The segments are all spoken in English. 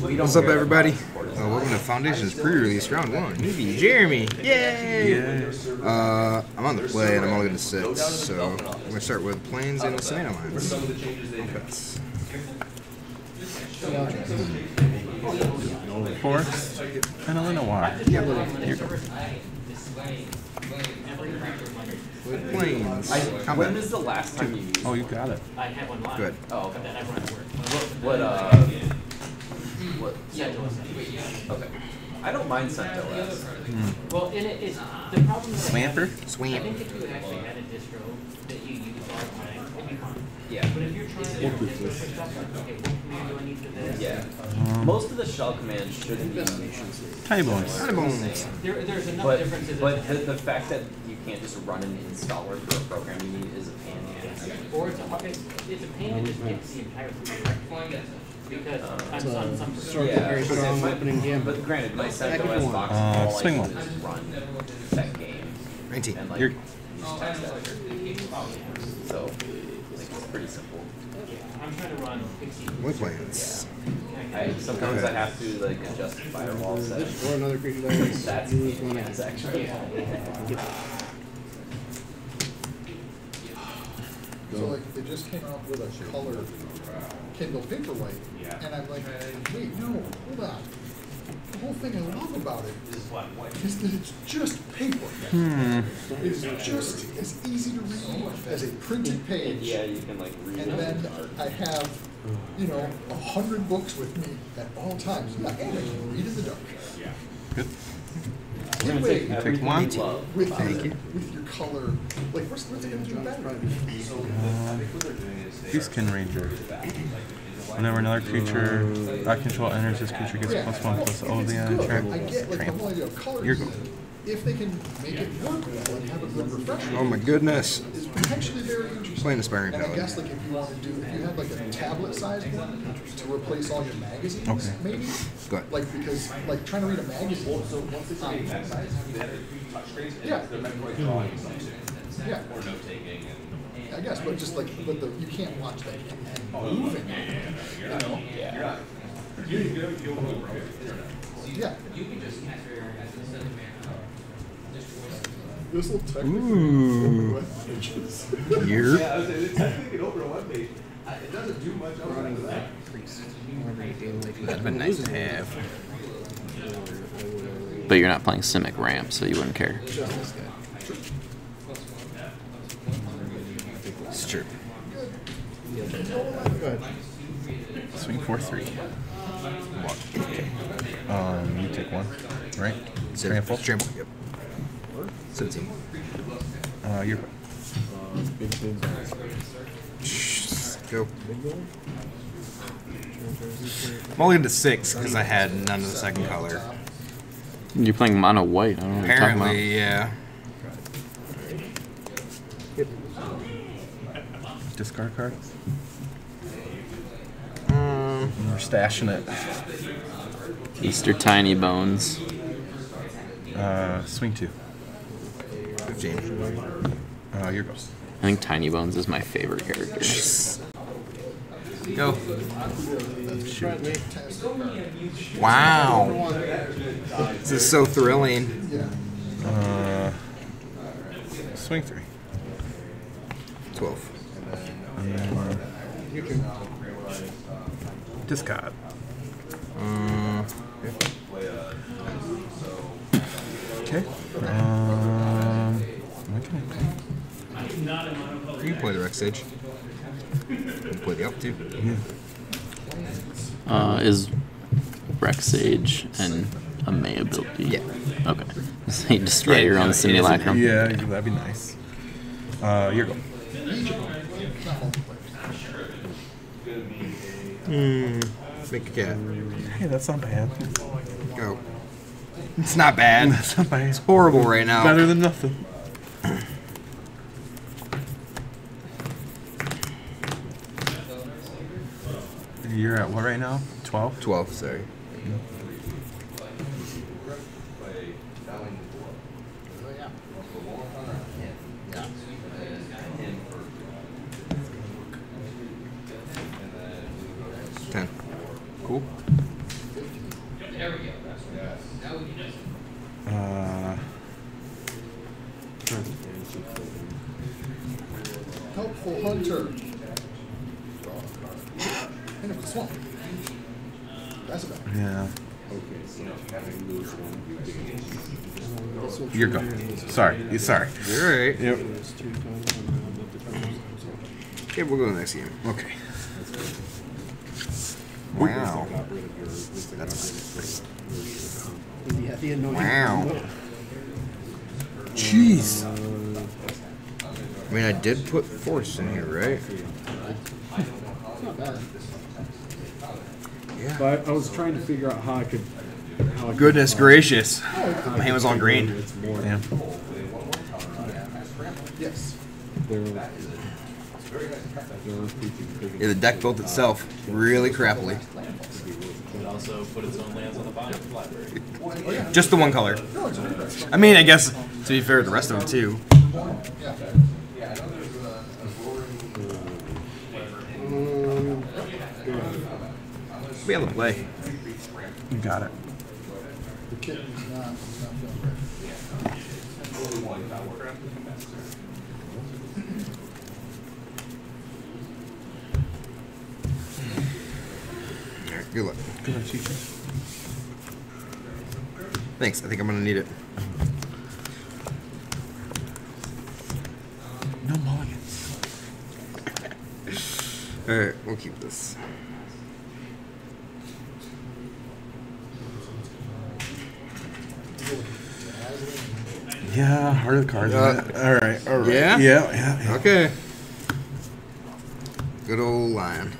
What's up, everybody? Welcome to Foundations Prerelease Round 1. Newbie, Jeremy! Yay! Yeah. I'm on the play and I'm only going to sit, so I'm going to start with Plains and the Savannah Lines. Offense. Force and a Lenoir. Here you go. With Plains. When was the last time you used? Oh, you got it. I had one live. Good. Oh, okay. What? Yeah. Okay. I don't mind CentOS. Well, and it's the problem is Swamper. I think if you actually had a distro that you use all the time, it'd be fine. Yeah. But if you're trying to do stuff like, okay, what command do I need for this? Yeah. Most of the shell commands shouldn't be Tiny Bones. There's enough differences. But the fact that you can't just run an installer for a program you need is a pain in the ass. Or it's a pain to just get the entire program. Because I'm on some sort of very strong opening game. But granted, my CentOS box swing one. Run that game. 19. And like, so, like, it's pretty simple. Yeah, I'm trying to run 15. What plans? Yeah. Sometimes I have to like adjust the firewall set. Or another creature that is. That's one of his actually. So like they just came out with a color Kindle Paperwhite, and I'm like, wait, no, hold on. The whole thing I love about it is that it's just paper. It's just as easy to read as a printed page. Yeah, you can like read. And then I have, you know, 100 books with me at all times, and I can read in the dark. Yeah. Good. Anyway, pick one. With your color, like what's it going to do better? Beastkin Ranger. Whenever another creature I control enters, this creature gets +1/+0 the end. I get like the whole idea of colors. You're cool. If they can make it work well and have a good refresher. Oh my goodness. It's potentially very interesting. Playing Aspiring Paladin. I guess like if you want to do, if you had like a tablet size one to replace all your magazines, maybe. Good. Like because like trying to read a magazine. Also, once it's on that size, you have a touch trace. Yeah. Yeah. Or note taking. I guess, but just like, but you can't watch that and move it. Yeah. Yeah. You can just catch your as a set of man. This will technically over 1 pages. Yeah, I was saying, it's technically over 1 page. It doesn't do much other than that. That would have been nice to have. But you're not playing Simic Ramp, so you wouldn't care. It's true. Swing 4-3. Okay. You take one, right? Trample. Yep. 17. You're go. I'm only into 6 because I had none of the second color. You're playing mono white. I don't know apparently, what you're talking about. Discard cards. We're stashing it. Easter Tiny Bones. Swing 2. 15. Your go. I think Tiny Bones is my favorite character. Go. Shoot. Wow. This is so thrilling. Swing 3. 12. You can discard. Okay. Okay. You can play the Rexage. You can play the Elk too. Yeah. Is Rexage an Amaya ability? Yeah. Okay. So you destroy your own Simulacrum. Yeah, that'd be nice. Your go. Make a cat. Hey, that's not bad. Go. It's not bad. That's not bad. It's horrible right now. Better than nothing. You're at what right now? 12? 12, sorry. There we go. That's right. Now we can just... Helpful Hunter. And a swamp. That's about it. Yeah. Okay, so having those one. You're going. Sorry. You're sorry. You're all right. Yep. Okay, we'll go to the next game. Okay. Wow. That's wow. Jeez. I mean, I did put force in here, right? It's not bad. Yeah. But I was trying to figure out how I could. How I Goodness could, gracious! My hand was all green. Yeah. Yes. Yeah, the deck built itself really crappily. It also put its own lands on the bottom of the library. Just the one color. I mean, I guess to be fair, the rest of them too. Be able to play. You got it. Good luck. Good luck, teacher. Thanks. I think I'm gonna need it. No mulligans. All right, we'll keep this. Yeah, heart of the cards. All right. All right. Yeah? Yeah. Yeah. Yeah. Okay. Good old lion.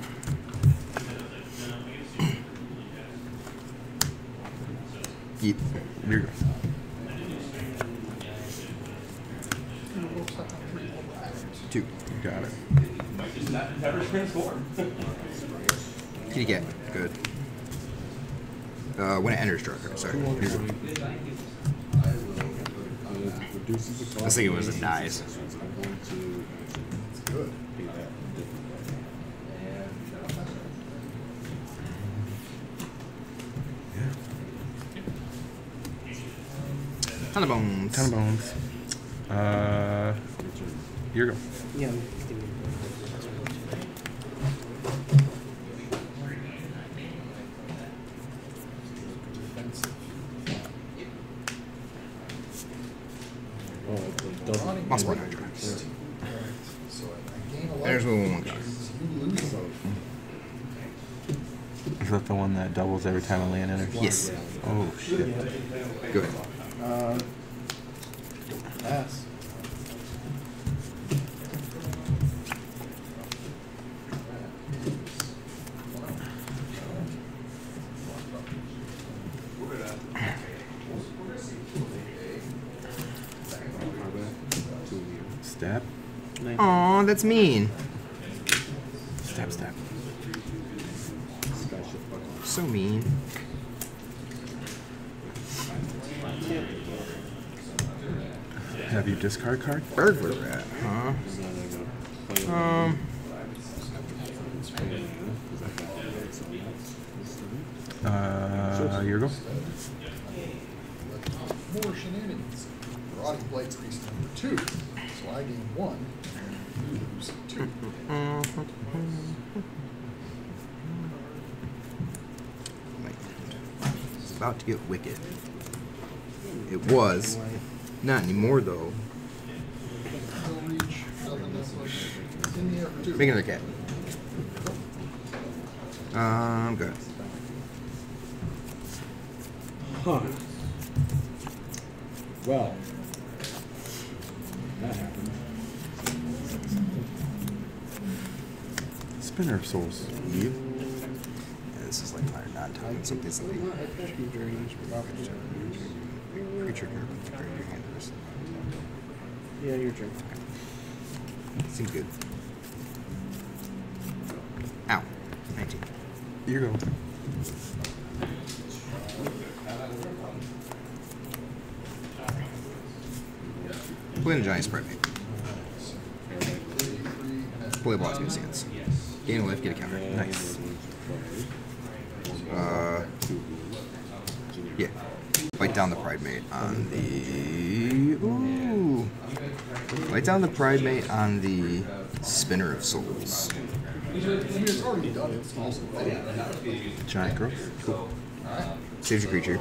Yep. Here you go. Two. You got it. What do you get? Good. When it enters, draw a card. Sorry. Here you go. I was thinking it was a dice. Good. Ton of bones. Ton of bones. Here you go. Yeah. Lost one Hydra. There's one guy. Is that the one that doubles every time a land enters? Yes. Oh, shit. Go ahead. Pass. Stab. Aw, that's mean. Stab, stab. So mean. Have you discard card? Burglar rat, huh? Here we go. More shenanigans. Rotting Blades crease number 2. So I gain 1 and you lose 2. It's about to get wicked. It was. Not anymore, though. Make another cat. I'm good. Huh. Well, that happened. Spinner of Souls. Yep. Yeah, this is like my non-time. Something. Creature here. Yeah, you're drinking. Seems good. Ow. 19. You go. Play the giant spread, maybe. Play Blossom Sands. Gain a life, get a counter. Nice. Yeah. Bite down the Pride Mate on the... Ooh! Bite down the Pride Mate on the Spinner of Souls. Giant growth. Cool. Saves your creature.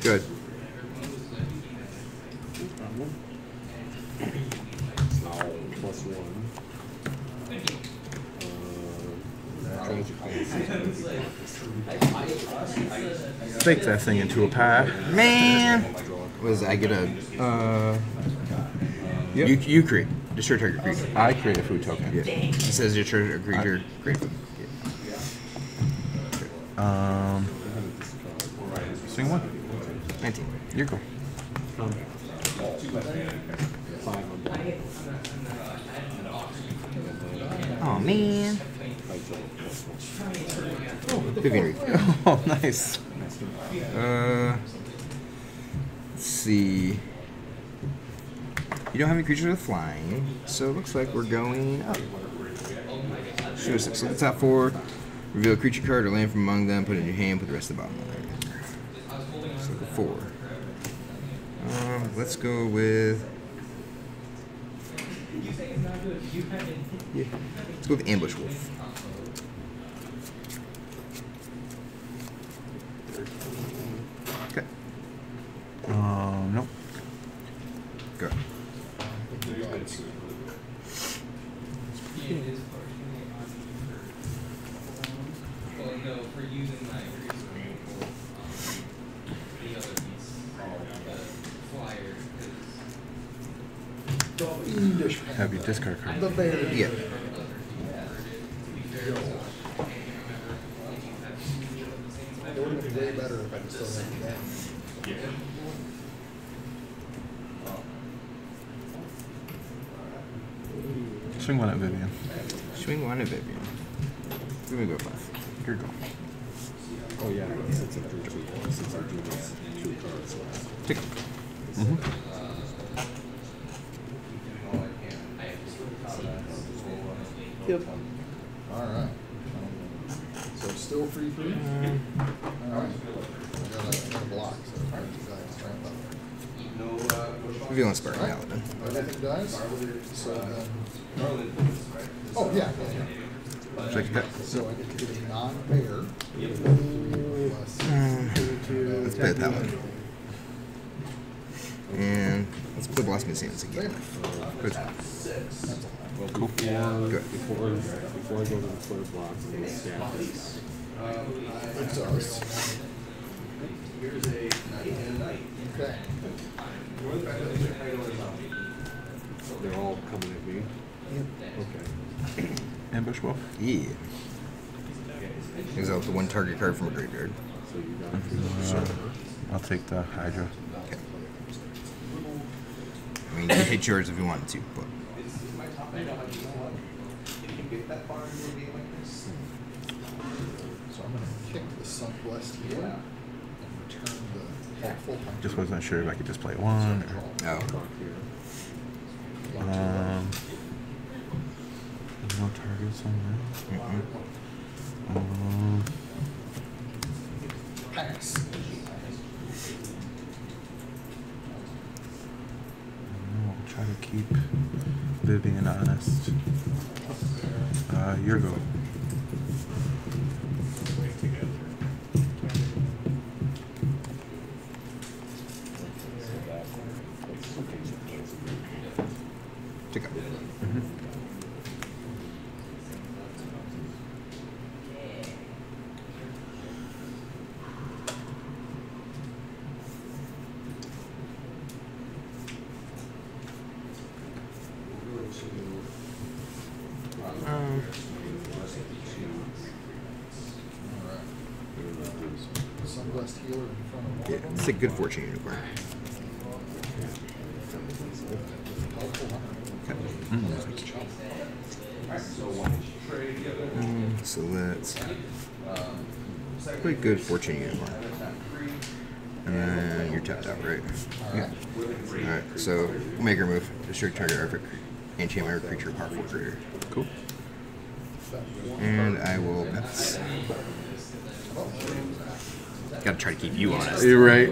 Good. Plus one. Fake that thing into a pie. Man! What is that? I get a... Yep. You create. Destroy target creature. I create a food token. Yeah. It says your treasure creature. Great food. Yeah. Swing one. 19. You're cool. Oh man. Oh, Vivian. Oh, nice. Let's see. You don't have any creatures with flying, so it looks like we're going up. Shoot a 6. So the top 4. Reveal a creature card or land from among them. Put it in your hand. Put the rest of the bottom line. So 4. Let's go with. Yeah. Let's go with Ambush Wolf. Okay. Nope. Go. Have you discard card? Yeah. It would have been way better if I just still had that. Yeah. Swing one at Vivian. Swing one at Vivian. We're going to go 5. Here we go. Oh, yeah. Since I drew 2 cards last. Tick. Yep. All right. So it's still free food? All right. I got a block, so it's hard to die. Revealing Spark Paladin. Everything dies? So, oh, yeah. Check that. So I get to get a non-pair. Let's play the Paladin. And let's play Blossom Sands again. Good. Well, cool. Before I go to the third block, I'm going to stack this. Here's a night. Okay. So they're all coming at me? Yep. Okay. Ambush Wolf? Yeah. Exile the 1 target card from a graveyard. So you got I'll take the Hydra. Okay. I mean, you hit yours if you wanted to, but... I know how you want it. If you get that far into a game like this. So I'm going to kick the Sunblessed here and return the half-full punch. Just wasn't sure if I could just play 1 or... No. No targets on that. Pass. I'll try to keep... Being honest. Your go. Check out. It's a Good Fortune Unicorn. Okay. So let's play Good Fortune Unicorn. And then you're tapped out, right? Yeah. Alright, so make her move. Destroy target artifact. Enchantment or creature, power 4 greater. Cool. And I will pass. Gotta try to keep you honest. You're right.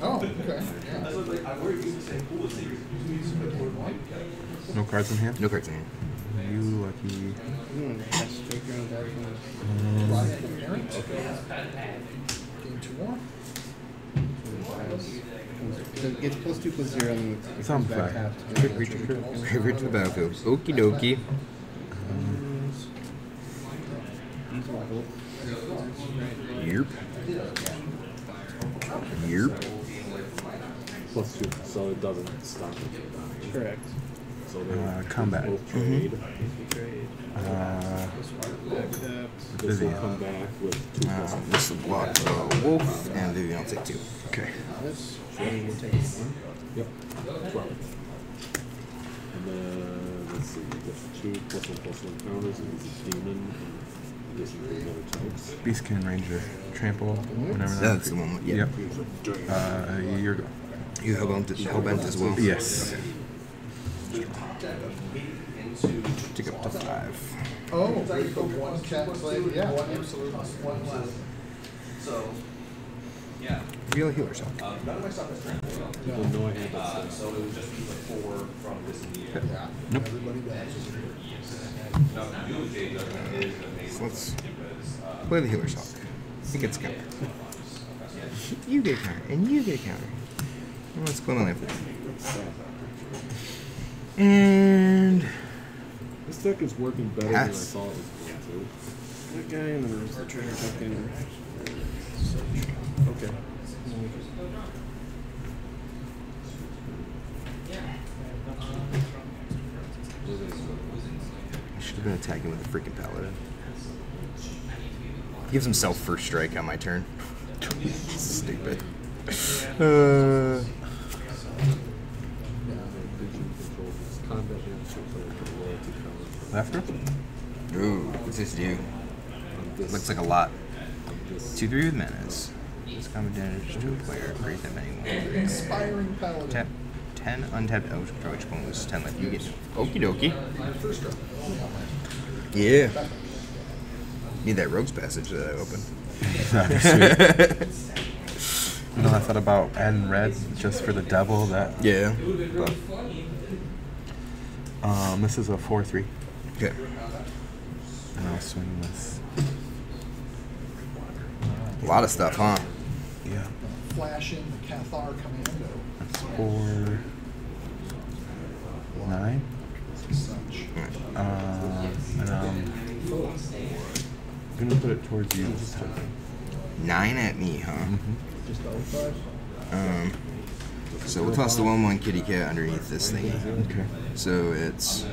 Oh, okay. No cards in hand? No cards in hand. You lucky. It gets +2/+0 and it's on fire. Return to the battlefield. Okie dokie. Yerp. Yerp. +2, so it doesn't stop. Correct. Combat. Vivian. This will block Wolf, and Vivian will take 2. Okay. Yep. 12. And then, let's see, that's 2 +1/+1 counters, and he's a demon. Beastkin Ranger, trample, whenever that's the one. Yeah. Yep. You're go. You hellbent as well? Yes. Take up to 5. Oh, one cat slave, yeah. One absolute, one left. So, yeah. Real healer shock. None of my stuff is trampled. People know I have that. So it would just be the 4 from this year. Yeah. Nope. So let's play the healer sock. It gets counter. You get a counter, and you get a counter. Well, let's go on there. And this deck is working better than I thought it was going to. That guy and the reverse trigger tucked in. Okay. I should have been attacking with the freaking paladin. Gives himself first strike on my turn. Stupid. After? Ooh, what's this do? Looks like a lot. 2/3 with menace. This combat damage to a player. Create that many more. Inspiring paladin. Tap 10 untapped elf draw each one loses 10 life. You get okie dokie. First draw. Yeah. Need that Rogue's Passage that I opened. That'd be sweet. You know, I thought about adding red just for the devil. That yeah. But, this is a 4/3. Okay. And I'll swing this. A lot of stuff, huh? Yeah. Flashing the Cathar Commando. That's 4/9. And I'm gonna put it towards you this time. 9 at me, huh? Mm-hmm. So we'll toss the 1/1 kitty cat underneath this thing. Okay. So it's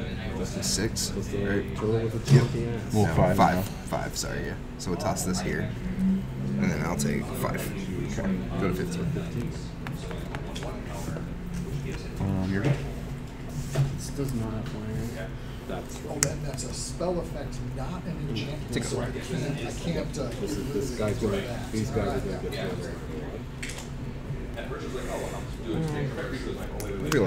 6, right? Yep. Well, no, 5, sorry, yeah. So we'll toss this here. And then I'll take 5. Okay. Go to 15. You're good. This does not play. That's right. Oh, that's a spell effect, not an enchantment. Take a right. I can't. This guy's right. These guys are going to get through. And Richard's like, oh, I'll do it today.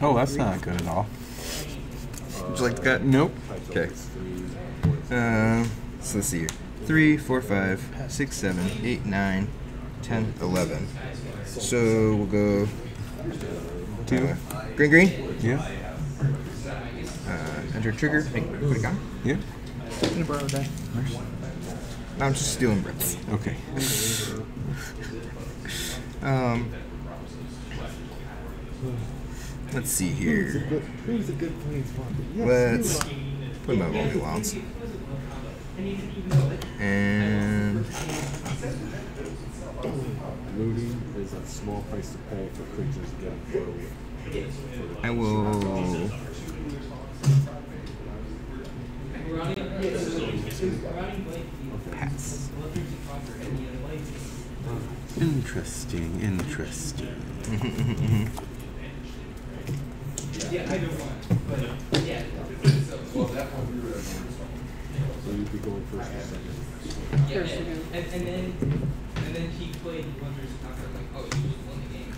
Oh, that's not good at all. Would you like the cut? Nope. Okay. So let's see here. 3, 4, 5, 6, 7, 8, 9, 10, 11. So we'll go. 2. Green? Yeah. Enter trigger. Hey, put it on. Yeah. I'm gonna borrow that. I'm just stealing breaths. Okay. Let's see here. Who's a good planeswalker? Let's put him up all the allowance. And looting is a small price to pay for creatures again. I will. Pass. Interesting, interesting. Yeah, I don't want to, but yeah. Well, that one we were at. So you'd be going first or second. Yeah, and then he played Wonders and Tucker like, oh, you just won the game.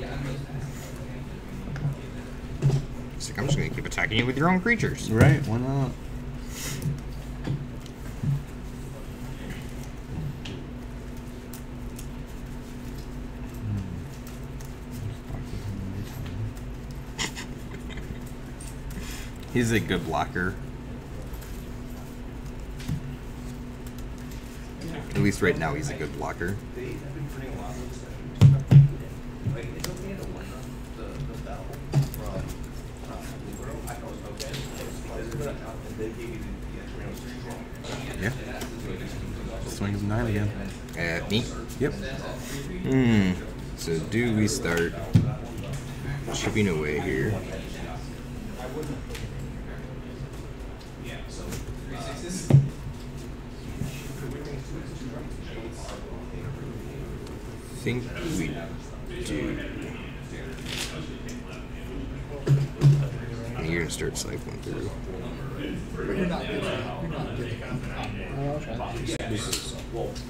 Yeah, I'm just passing. It's like, I'm just going to keep attacking you with your own creatures. Right, why not? He's a good blocker. At least right now, he's a good blocker. Yeah. Swings 9 again. At me? Yep. Hmm. So do we start chipping away here? I think we do. And you're gonna start cycling through.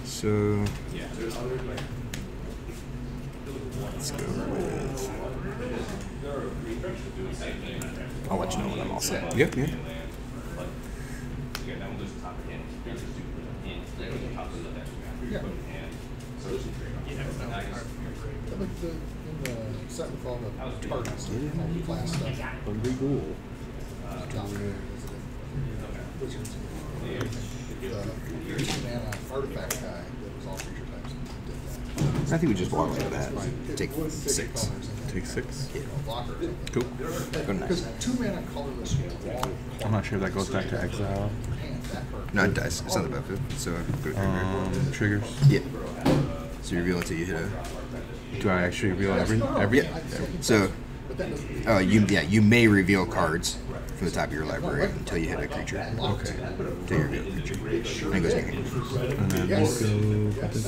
So let's go with. I'll let you know when I'm all set. Yep, yeah. Yeah. In the set with all the targets, all the class stuff. The artifact guy that was all creature types did that. I think we just walk into that. Take 6. Take 6? Yeah. Cool. Go nice. I'm not sure if that goes back to exile. No, it dies. It's on the battlefield. So I put it triggers? Yeah. So you reveal until you hit a... Do I actually reveal every? Yeah. So, you may reveal cards from the top of your library until you hit a creature. Okay. Until you reveal a creature. And it goes negative. And then let's go with this.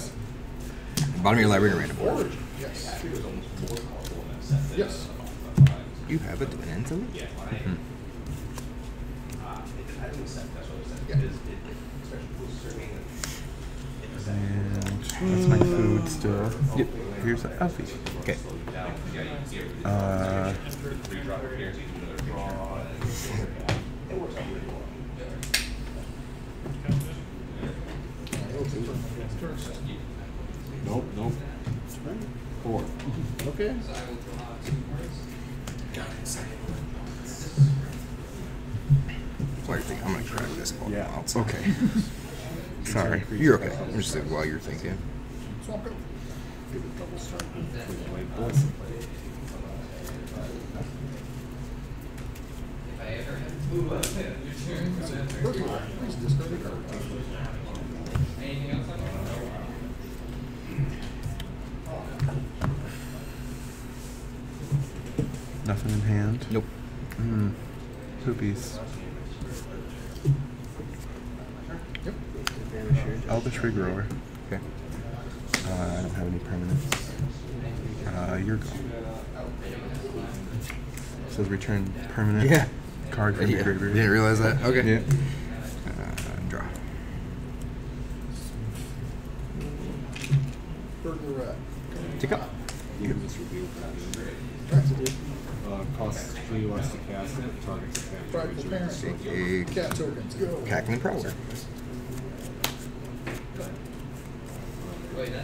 Bottom of your library, random board. Yes. Yes. You have a Dwenen's Elite. Mm-hmm. That's my food still. Yep, here's the Alfie. Okay. Nope. 4. Okay. I'm gonna crack this ball. Yeah. It's okay. Sorry. You're okay. I'm just saying while you're thinking. Nothing in hand? Nope. Mm. Poopies. Elvish Regrower. Okay. I don't have any permanents. You're gone. It says return permanent card from your graveyard. Didn't realize that. Okay. Yeah. Draw. Take up. You can just review it. Costs 3 less to cast it. Targets a cat token. Cackling Prowler. Okay.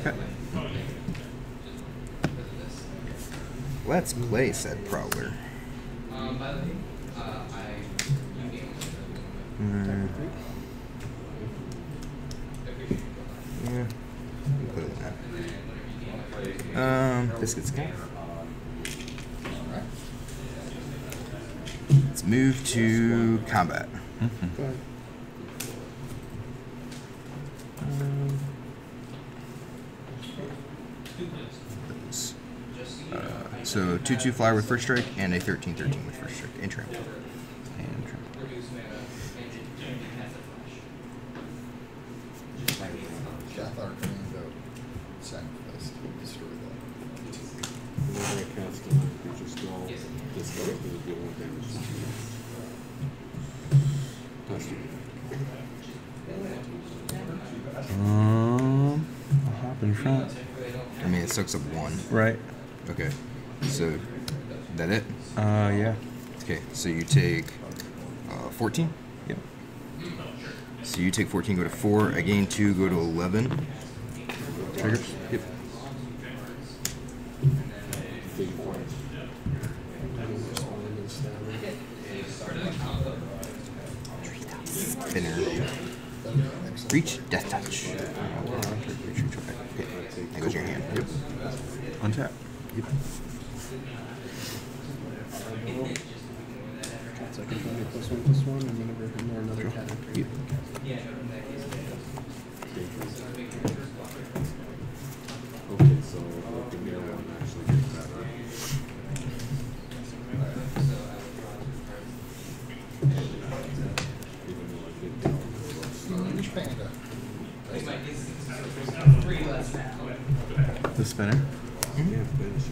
Let's play, said Prowler. Yeah. Put it in that. Biscuits guy. Alright. Let's move to combat. Mm-hmm. So 2/2 flyer with first strike and a 13/13 with first strike. And trample. And trample. Cathar Commando. Sacrifice. Destroy that. I'll hop in front. I mean, it sucks up 1. Right. Okay. So, that it? Yeah. Okay, so you take 14. Yep. So you take 14, go to 4. I gain 2, go to 11. Triggers. Yep. Spinner. Reach, death touch. Okay. That goes your hand. Yep. Untap. Yep. So I can find a +1/+1, and whenever I ignore another attack. Yep. Okay, so the mirror one actually gets better. Which panda? The spinner? Mm-hmm. Yeah, finish.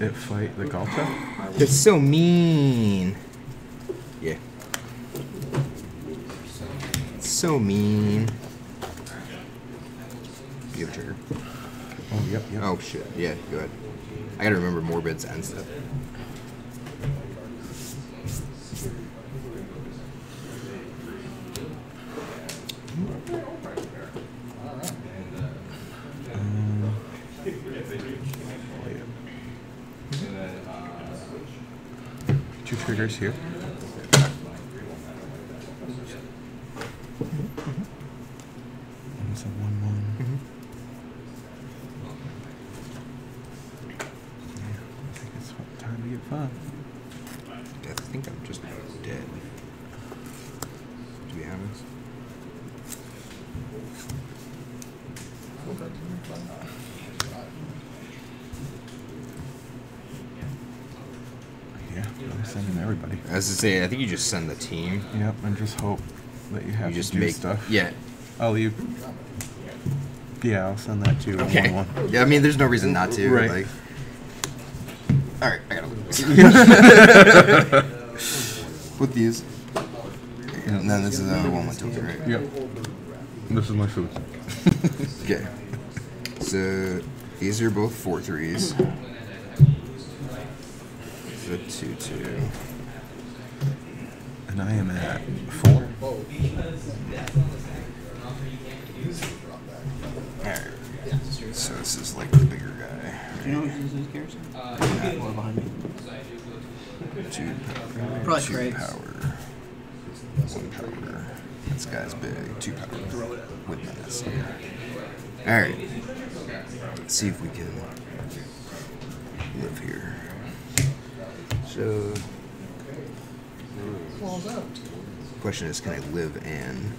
It fight the Galta? They're so mean. Yeah. So mean. You have a trigger. Oh, yep, yep. Oh, shit. Yeah, go ahead. I gotta remember Morbid's and stuff. Triggers here. It's a 1/1. Yeah, I think it's time to get fun. I think I'm just dead. Do we have this? Sending everybody. As I say, I think you just send the team. Yep, and just hope that you have you to just do make, stuff. Yeah. I'll leave. Yeah, I'll send that too. Okay. One. Yeah, I mean, there's no reason not to. Right. Like. All right, I gotta leave. With these. And then this is another one with token, right? Yep. This is my food. Okay. So these are both 4/3s. A 2/2. And I am at 4. Alright. So this is like the bigger guy. Do you know what this is, Garrison? Yeah. Or behind me. 2 power. Probably 2 power. 1 power. This guy's big. 2 power. With menace. Alright. Let's see if we can live here. So, question is, can I live in?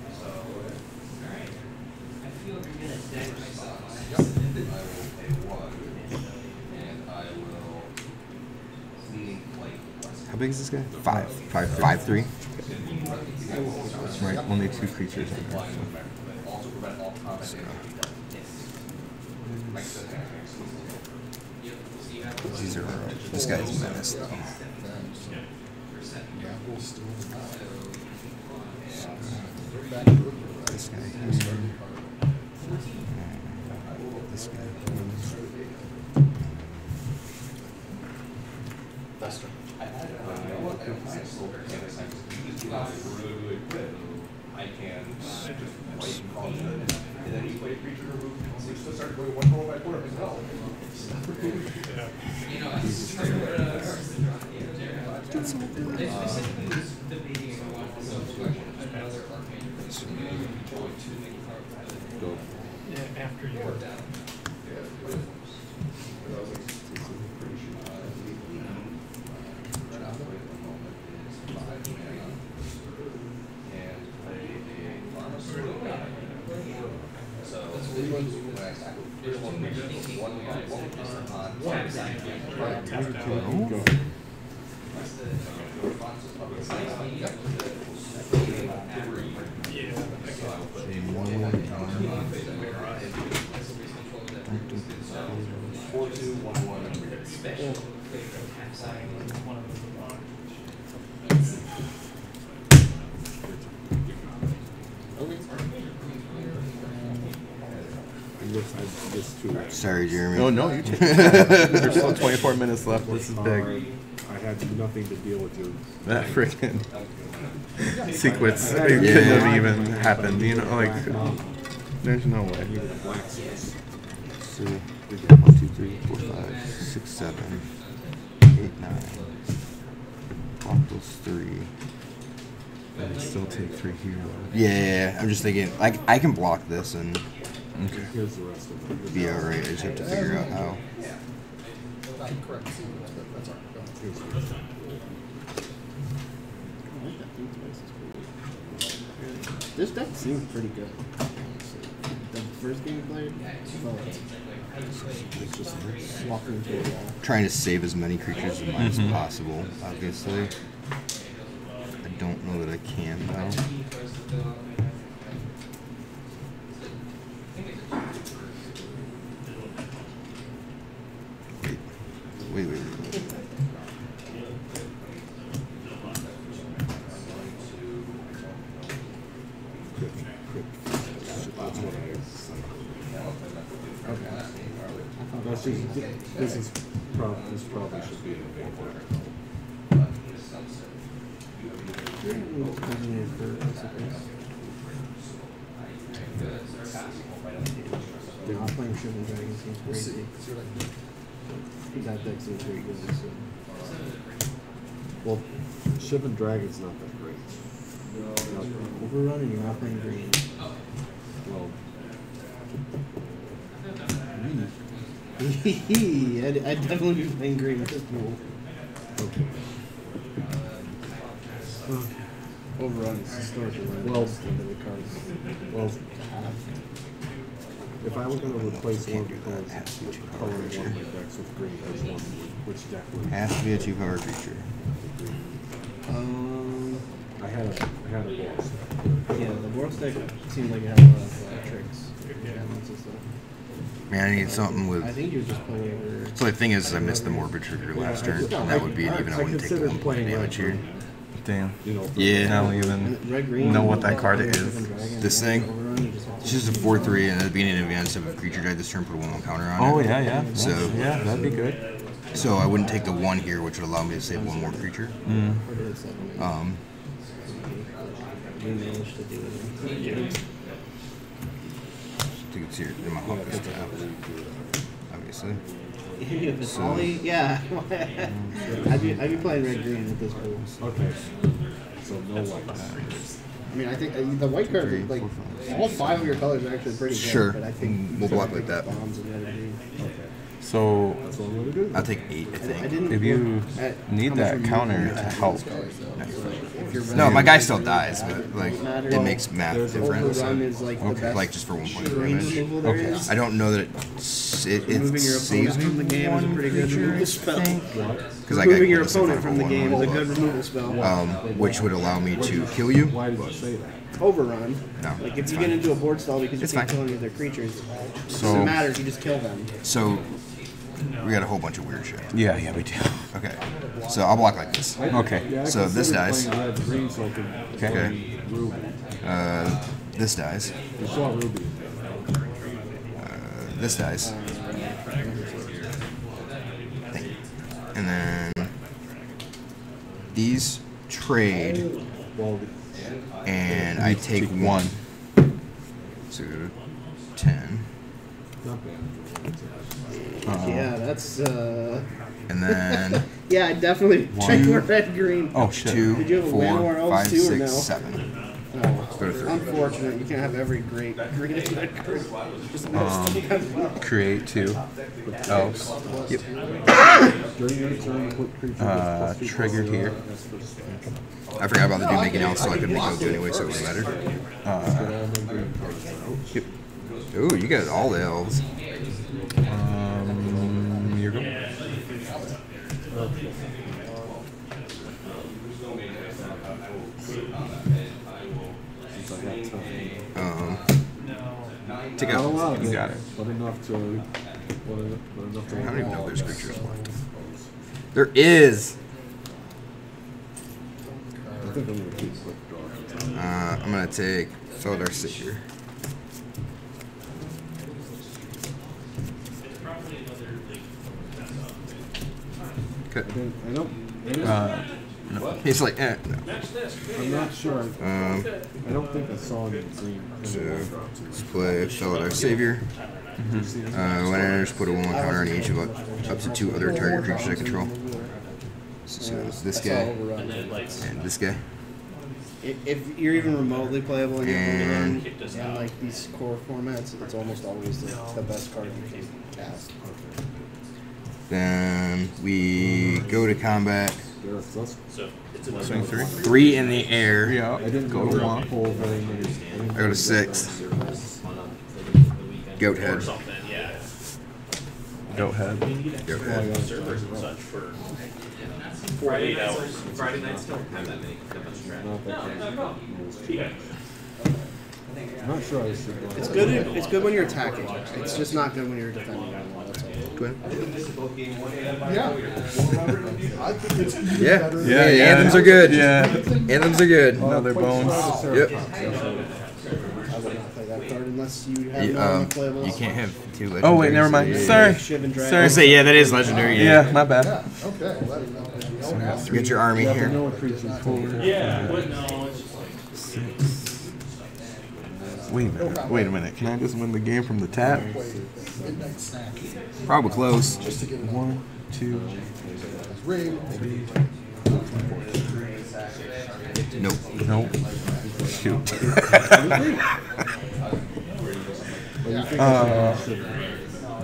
How big is this guy? 5'3". Right, only 2 creatures in there. So. These are, this guy's menace though. This guy here. This guy here. Buster. I can just wait and call it in. And then you play a creature removed, and so start going 1/4 by 4 as well. After you work down. looks this too. Sorry, Jeremy. Oh, no, you take it. There's still 24 minutes left. This is big. I had nothing to deal with you. That freaking sequence. It couldn't have even happened. You know, like, there's no way. So, we got 1, 2, 3, 4, 5, 6, 7, 8, 9. Block those 3. I still take 3 here. Yeah, I'm just thinking, like, I can block this and be alright. I just have to figure out how. This deck seemed pretty good. The first game I played, it's just walking into a wall. Trying to save as many creatures in mine as possible, obviously. I don't know that I can, though. Wait. This probably should be a big player. They're not playing Shimmering Dragon, seems crazy. That deck seems pretty good. Well, Shimmering Dragon's not that great. No, Overrun and you're not playing green. Well, I'd definitely be playing green with this pool. Okay. Overrun is historically well the cards. Well, if I were going to replace one of the cards, color one of my decks with green, which deck would it have to be a 2-power creature? I had a Boros deck. Yeah, the Boros deck seemed like it had a lot of tricks. Man, I need something with. I think you're just playing over. So the thing is, I missed the Morbid Trigger last turn, and that would be it, even I wouldn't take the 1 point damage here. Damn. Yeah, I don't even know what that card is. This thing? It's just a 4/3, and at the beginning of advance, if a creature died this turn, put a 1/1 counter on it. Oh, yeah. So, yeah, that'd be good. So I wouldn't take the 1 here, which would allow me to save one more creature. Mm. We managed to do it. Yeah. I think it's here in my office tab, obviously. If it's Ollie, yeah. I'd be playing red green at this point. Okay. So no white. I mean, I think the white card, like all 5 of your colors are actually pretty good. Sure. But I think we'll block like that. Okay. So I'll take 8. I think. If you need that counter to help. No, my guy still dies, but like it makes math difference. Okay. Like just for 1 point of damage. Okay. I don't know that it saves me from the game is a pretty good removal spell. Because like removing your opponent from the game is a good removal spell. Which would allow me to kill you. Why did you say that? Overrun. No, like if you get into a board stall because you can't kill any of their creatures, it doesn't matter if you just kill them. So we got a whole bunch of weird shit. Yeah, we do. Okay. So I'll block like this. Okay. So this dies. Okay. This dies. This dies. And then these trade. And I take 1. So 10. Not bad. Yeah, that's. And then. Yeah, I definitely checked for red green. Oh shit! 2, 4, 5, 6, 7. Unfortunate, you can't have every great green in that group. Create 2. Elves. Yep. Trigger here. I forgot about the dude making elves, so I could make elves anyway, so it wouldn't matter. Yep. Ooh, you got all the elves. Here you go. Take out. You got it. But enough to I don't even know if there's creatures left. There is! I'm going to take Solidar Savior. Good. I don't. No. He's like, eh. No. I'm not sure. I don't think I saw it. So let's play Solidar Savior. Mm-hmm. When enters, put a 1/1 counter on each of up to 2 other target creatures I control. So it's this guy and this guy. If you're even remotely playable again, and like these core formats, it's almost always the best card you can cast. Then we go to combat. Swing 3. 3 in the air. Yeah. Go to 1. I go to 6. Goat head. Goat head. Goat head. For 8 hours. Friday nights don't have that many. I'm not sure I should. It's good when you're attacking. It's just not good when you're defending. Good. Yeah. Yeah. Yeah. Anthems are good. Yeah. Anthems are good. Another bones. Yep. Unless you have no you can't have 2 legendaries. Oh wait, never mind. Yeah. Sorry. I say yeah, that is legendary. Yeah, my bad. Yeah. Okay. Well, so get your army here. Yeah. Wait a minute. Can I just win the game from the tap? Probably close. 1, 2, 3. Nope. Nope. Shoot.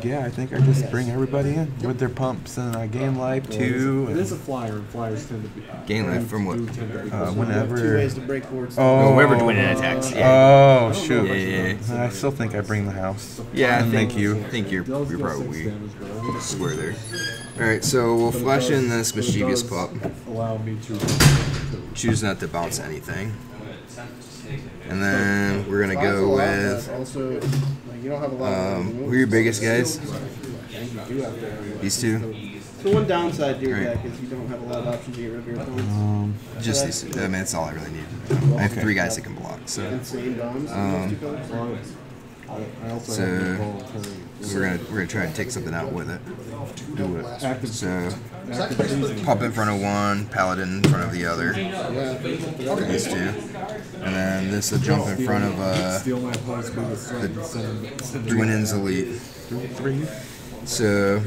Yeah, I think I just bring everybody in with their pumps, and I gain life 2. It is a flyer, and flyers tend to be. Gain life from what? Whenever. 2 ways to break boards. Oh, whenever Dwayne attacks. Yeah. Oh shoot! Yeah. I still think I bring the house. Yeah, I think you're probably square there. All right, so we'll flash in this mischievous pup. Choose not to bounce anything. And then we're gonna go with who are your biggest guys? These two. The one downside to your deck is you don't have a lot of options to get rid of your opponents. Just these two. I mean, that's all I really need. I have 3 guys that can block. So. So we're gonna try and take something out with it. Do it. So pop in front of 1, paladin in front of the other. These 2, and then this will jump in front of the Dwenen's Elite. So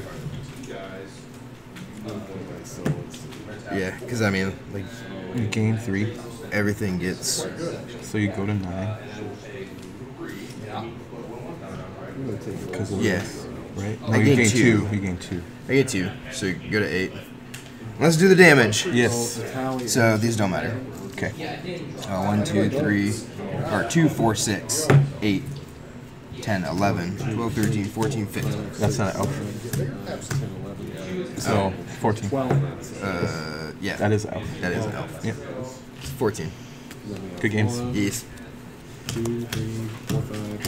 yeah, because I mean, like in game 3, everything gets. So you go to 9. Yeah. Right? I gain 2. You gain 2. I get 2. So you go to 8. Let's do the damage. Yes. So these don't matter. Okay. 1, 2, 3, or 2, 4, 6, 8, 10, 11, 12, 13, 14, 15. That's not an elf. So 14. Yeah. That is elf. That is an elf. Yeah. 14. Good games. Yes. 2, 3, 4, 5,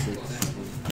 6.